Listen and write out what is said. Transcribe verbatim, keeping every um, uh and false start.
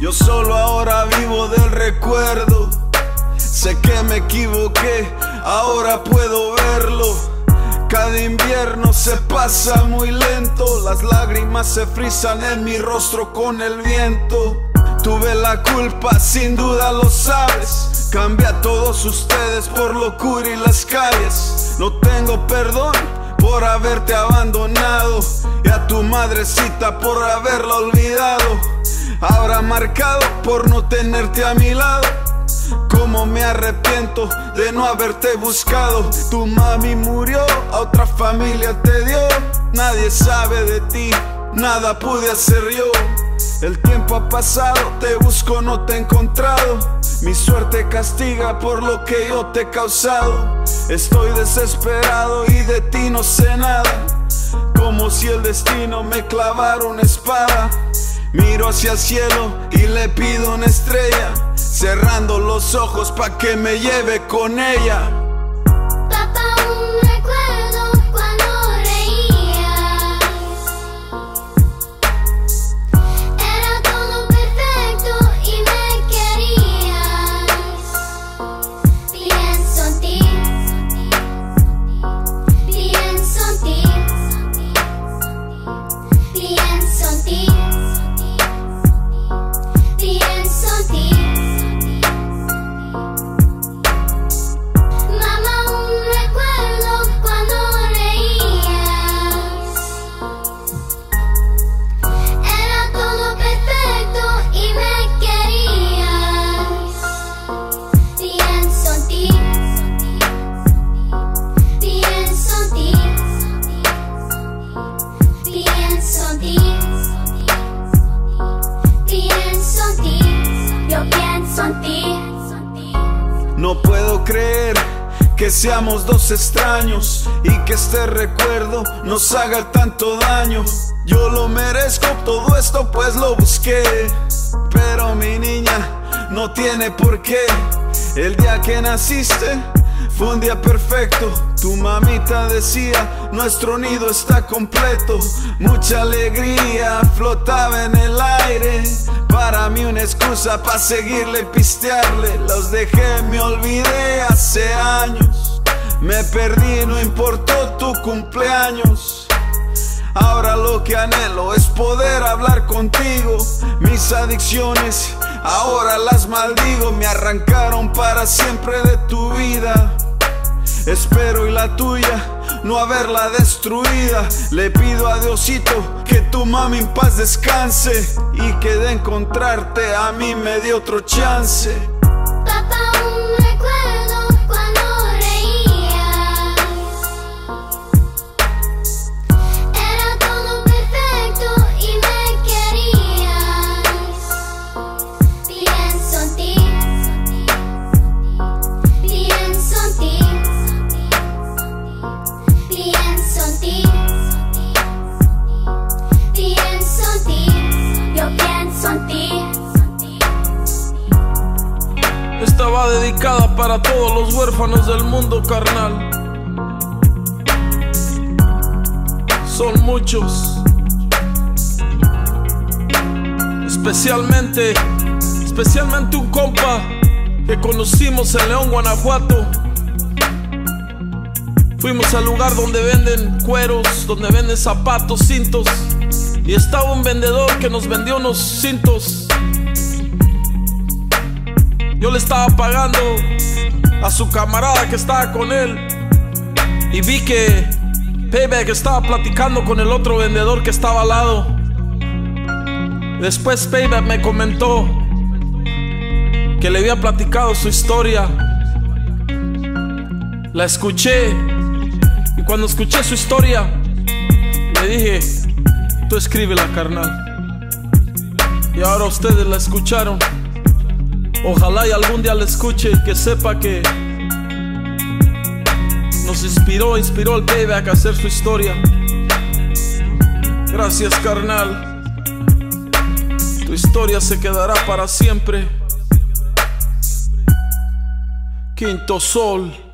Yo solo ahora vivo del recuerdo. Sé que me equivoqué, ahora puedo verlo. Cada invierno se pasa muy lento. Las lágrimas se frisan en mi rostro con el viento. Tuve la culpa, sin duda lo sabes. Cambié a todos ustedes por locura y las calles. No tengo perdón por haberte abandonado, y a tu madrecita por haberla olvidado. Ahora marcado por no tenerte a mi lado. Como me arrepiento de no haberte buscado. Tu mami murió, a otra familia te dio. Nadie sabe de ti, nada pude hacer yo. El tiempo ha pasado, te busco, no te he encontrado. Mi suerte castiga por lo que yo te he causado. Estoy desesperado y de ti no sé nada. Como si el destino me clavara una espada. Miro hacia el cielo y le pido una estrella, cerrando los ojos pa' que me lleve con ella. Papá, aún recuerdo cuando reías. Era todo perfecto y me querías. Pienso en ti, pienso en ti, pienso en ti. No puedo creer que seamos dos extraños y que este recuerdo nos haga tanto daño. Yo lo merezco, todo esto pues lo busqué. Pero mi niña no tiene por qué. El día que naciste fue un día perfecto. Tu mamita decía, nuestro nido está completo. Mucha alegría flotaba en el aire. Para mí una excusa pa' seguirle y pistearle. Los dejé, me olvidé hace años. Me perdí, no importó tu cumpleaños. Ahora lo que anhelo es poder hablar contigo. Mis adicciones ahora las maldigo. Me arrancaron para siempre de tu vida. Espero y la tuya no haberla destruida. Le pido a Diosito que tu mami en paz descanse, y que de encontrarte a mí me dio otro chance. Papá, aún recuerdo cuando reías. Era todo perfecto y me querías. Pienso en ti, pienso en ti, pienso en ti, pienso en ti, yo pienso en ti. Esta va dedicada para todos los huérfanos del mundo, carnal. Son muchos. Especialmente, especialmente un compa que conocimos en León, Guanajuato. Fuimos al lugar donde venden cueros, donde venden zapatos, cintos. Y estaba un vendedor que nos vendió unos cintos. Yo le estaba pagando a su camarada que estaba con él. Y vi que Payback estaba platicando con el otro vendedor que estaba al lado. Después Payback me comentó: que le había platicado su historia. La escuché, y cuando escuché su historia, le dije, tú escríbela, carnal. Y ahora ustedes la escucharon. Ojalá y algún día la escuche y que sepa que nos inspiró, inspiró al Payback a hacer su historia. Gracias, carnal. Tu historia se quedará para siempre. Kinto Sol.